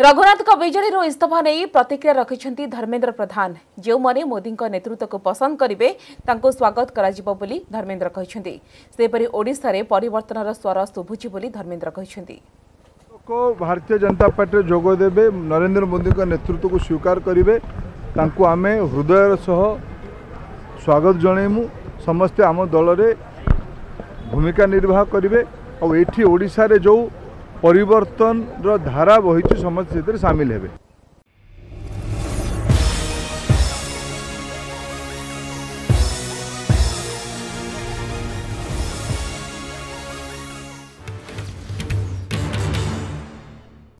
रघुनाथ का बीजेडी रो इस्तफा नहीं प्रतिक्रिया रखिछंती धर्मेंद्र प्रधान। जो माने मोदी नेतृत्व को पसंद करिवे तांको स्वागत कराजिबो बोली धर्मेंद्र कहिसेंती। सेपरि ओडिसा रे परिवर्तनर स्वर शुभुची बोली धर्मेंद्र कहिसेंती। को भारतीय जनता पार्टी जोग देबे नरेंद्र मोदी नेतृत्व को स्वीकार करिवे तांको आमे हृदयर सह स्वागत जणैमु। समस्ते आम दल रे भूमिका निर्वाह करिवे और एठी ओडिसा रे जो परिवर्तन रो धारा बही समस्त सामिल हेबे।